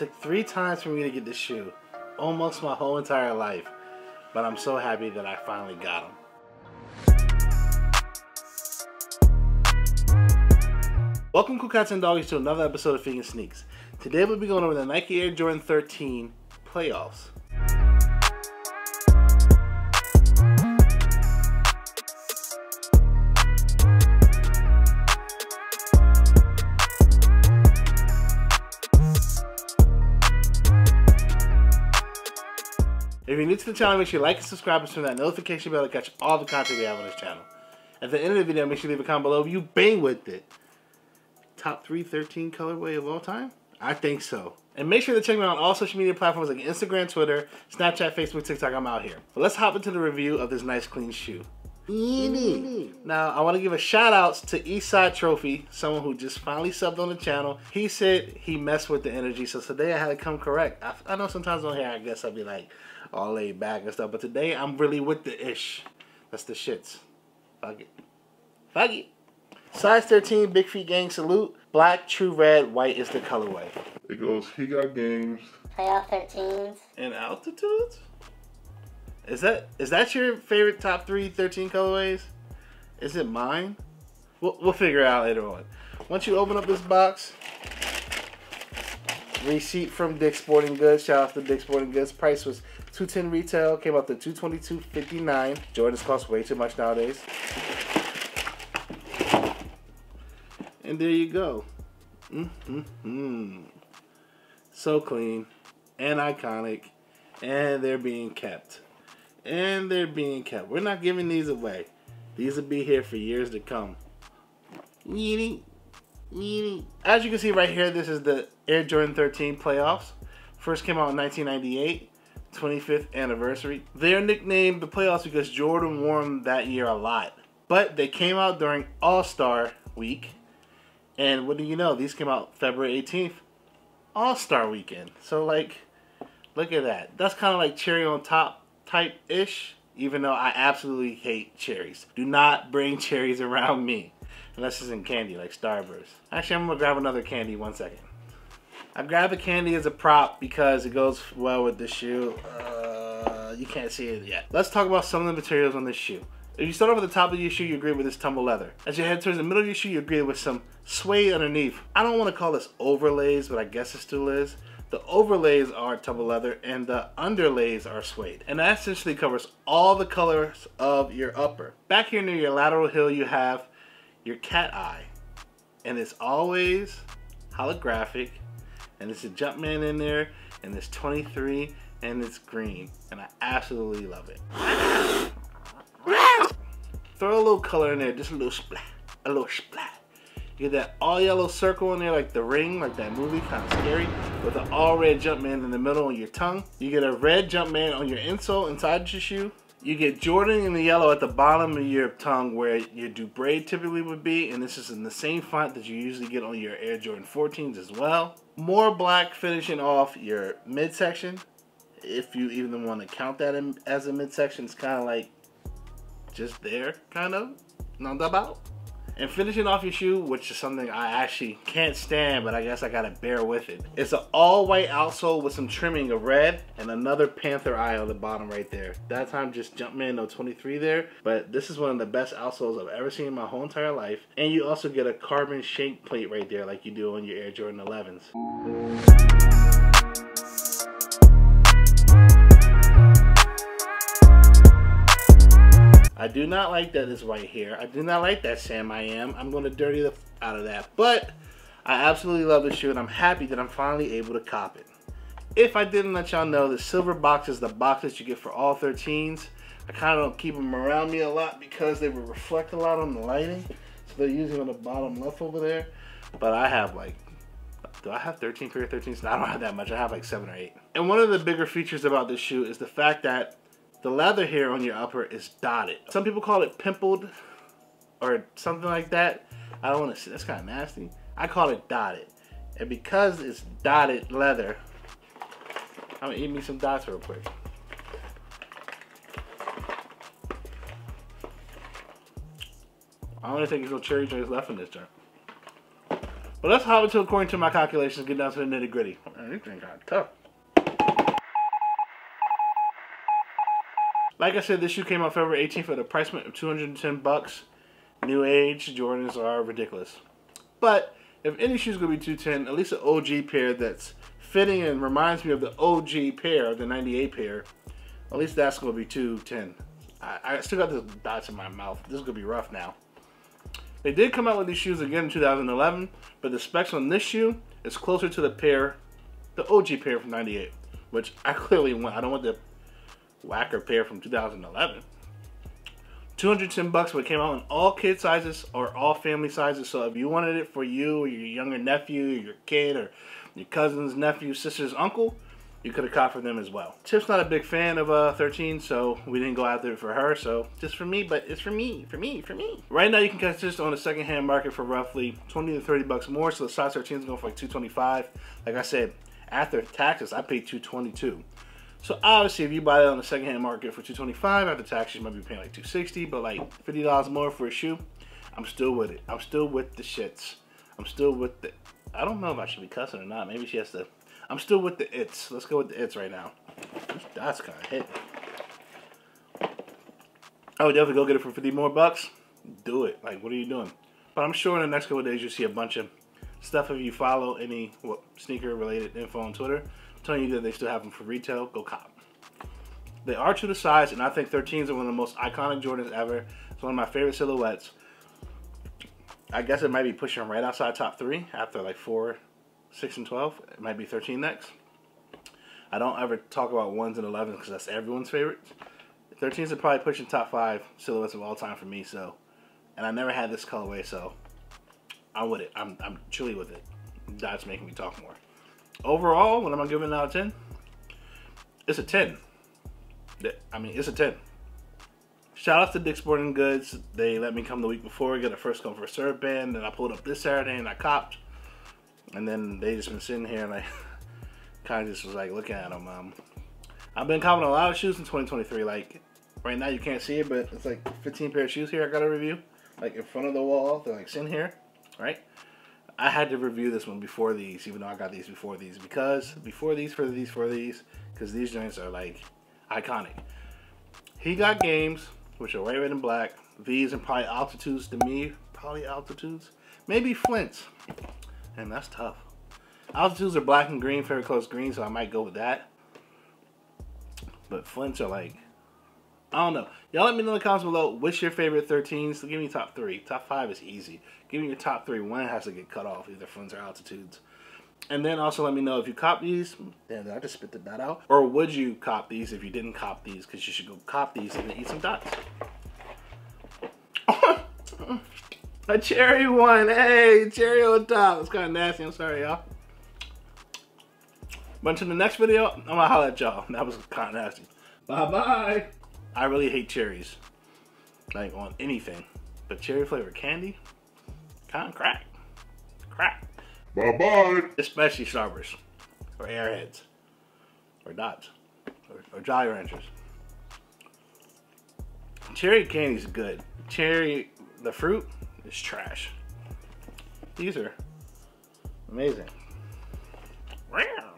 Took 3 times for me to get this shoe. Almost my whole entire life. But I'm so happy that I finally got them. Welcome cool cats and doggies to another episode of FiqNSneaks. Today we'll be going over the Nike Air Jordan 13 Playoffs. If you're new to the channel, make sure you like and subscribe and turn that notification bell to catch all the content we have on this channel. At the end of the video, make sure you leave a comment below if you bang with it. Top 3 13 colorway of all time? I think so. And make sure to check me out on all social media platforms like Instagram, Twitter, Snapchat, Facebook, TikTok, I'm out here. But let's hop into the review of this nice clean shoe. Now, I want to give a shout out to Eastside Trophy, someone who just finally subbed on the channel. He said he messed with the energy, so today I had to come correct. I know sometimes on here, I guess I'll be like all laid back and stuff, but today I'm really with the ish. That's the shits. Fuck it. Fuck it. Size 13, Big Feet Gang salute. Black, true red, white is the colorway. It goes, he got games. Playoff 13s. And altitudes? Is that your favorite top 3 13 colorways? Is it mine? We'll figure it out later on. Once you open up this box, receipt from Dick's Sporting Goods. Shout out to Dick's Sporting Goods. Price was $210 retail. Came out to $222.59. Jordans cost way too much nowadays. And there you go. So clean and iconic, and they're being kept. And they're being kept. We're not giving these away. These will be here for years to come. As you can see right here, this is the Air Jordan 13 Playoffs. First came out in 1998, 25th anniversary. They're nicknamed the Playoffs because Jordan wore them that year a lot. But they came out during All-Star Week. And what do you know? These came out February 18th, All-Star Weekend. So, like, look at that. That's kind of like cherry on top type-ish, even though I absolutely hate cherries. Do not bring cherries around me, unless it's in candy, like Starburst. Actually, I'm gonna grab another candy, 1 second. I grab a candy as a prop because it goes well with the shoe. You can't see it yet. Let's talk about some of the materials on this shoe. If you start off at the top of your shoe, you're great with this tumble leather. As you head towards the middle of your shoe, you're great with some suede underneath. I don't wanna call this overlays, but I guess it still is. The overlays are tumble leather and the underlays are suede. And that essentially covers all the colors of your upper. Back here near your lateral heel, you have your cat eye. And it's always holographic. And it's a Jumpman in there. And it's 23 and it's green. And I absolutely love it. Throw a little color in there, just a little splat, a little splat. You get that all yellow circle in there, like the ring, like that movie, kind of scary, with an all red Jumpman in the middle on your tongue. You get a red Jumpman on your insole inside your shoe. You get Jordan in the yellow at the bottom of your tongue where your Dubre typically would be, and this is in the same font that you usually get on your Air Jordan 14s as well. More black finishing off your midsection. If you even want to count that in as a midsection, it's kind of like just there, kind of, not about. And finishing off your shoe, which is something I actually can't stand, but I guess I gotta bear with it. It's an all-white outsole with some trimming of red and another panther eye on the bottom right there. That time just Jumpman no 23 there, but this is one of the best outsoles I've ever seen in my whole entire life. And you also get a carbon shank plate right there like you do on your Air Jordan 11s. I do not like that it's white here. I do not like that Sam I Am. I'm gonna dirty the f out of that. But I absolutely love this shoe and I'm happy that I'm finally able to cop it. If I didn't let y'all know, the silver box is the box that you get for all 13s. I kinda don't keep them around me a lot because they would reflect a lot on the lighting. So they're usually on the bottom left over there. But I have like, do I have 13 pair of 13s? No, I don't have that much. I have like 7 or 8. And one of the bigger features about this shoe is the fact that the leather here on your upper is dotted. Some people call it pimpled or something like that. I don't want to see, that's kind of nasty. I call it dotted. And because it's dotted leather, I'm gonna eat me some dots real quick. I don't think there's no cherry joints left in this jar. But let's hop into, according to my calculations, get down to the nitty gritty. Man, this thing got tough. Like I said, this shoe came out February 18th at a price point of $210. New age Jordans are ridiculous. But if any shoe's gonna be $210, at least an OG pair that's fitting and reminds me of the OG pair, the 98 pair, at least that's gonna be $210. I still got the dots in my mouth. This is gonna be rough now. They did come out with these shoes again in 2011, but the specs on this shoe is closer to the pair, the OG pair from 98, which I clearly want. I don't want the whacker pair from 2011. $210, but it came out in all kid sizes or all family sizes. So if you wanted it for you or your younger nephew, or your kid, or your cousin's nephew, sister's uncle, you could have caught for them as well. Tip's not a big fan of 13, so we didn't go out there for her. So just for me, but it's for me. Right now you can catch this on the secondhand market for roughly $20 to $30 more. So the size 13 is going for like $225. Like I said, after taxes, I paid $222. So obviously, if you buy it on the secondhand market for $225, after taxes, you might be paying like $260, but like $50 more for a shoe. I'm still with it. I'm still with the shits. I'm still with the. I don't know if I should be cussing or not. Maybe she has to. I'm still with the its. Let's go with the its right now. That's kind of hit. I would definitely go get it for $50 more. Do it. Like, what are you doing? But I'm sure in the next couple of days you'll see a bunch of stuff if you follow any sneaker-related info on Twitter. Telling you that they still have them for retail, go cop. They are true to size, and I think 13s are one of the most iconic Jordans ever. It's one of my favorite silhouettes. I guess it might be pushing right outside top three after like 4, 6, and 12. It might be 13 next. I don't ever talk about 1s and 11s because that's everyone's favorite. 13s are probably pushing top 5 silhouettes of all time for me. So, and I never had this colorway, so I'm with it. I'm truly with it. That's making me talk more. Overall, what am I giving out of 10? It's a 10. I mean, it's a 10. Shout out to Dick's Sporting Goods. They let me come the week before, get a first come first serve band, and I pulled up this Saturday and I copped. And then they just been sitting here and I kind of just was like looking at them. I've been copping a lot of shoes in 2023. Like right now, you can't see it, but it's like 15 pair of shoes here I got to review. Like in front of the wall, they're like sitting here, right? I had to review this one before these, even though I got these before these, because because these joints are like iconic. He got games, which are white, red, and black. These and probably altitudes to me, maybe Flints, and that's tough. Altitudes are black and green, very close green, so I might go with that. But Flints are like, I don't know. Y'all let me know in the comments below what's your favorite 13s. So give me top 3. Top 5 is easy. Give me your top 3. One has to get cut off, either Flints or altitudes. And then also let me know if you cop these. Damn, did I just spit the dot out? Or would you cop these if you didn't cop these? Because you should go cop these and then eat some dots. A cherry one. Hey, cherry on top. It's kind of nasty. I'm sorry, y'all. But until the next video, I'm going to holler at y'all. That was kind of nasty. Bye-bye. I really hate cherries, like on anything, but cherry flavored candy, kind of crack. Bye-bye. Especially Starburst, or Airheads, or Dots, or Jolly Ranchers. Cherry candy's good. Cherry, the fruit, is trash. These are amazing. Wow.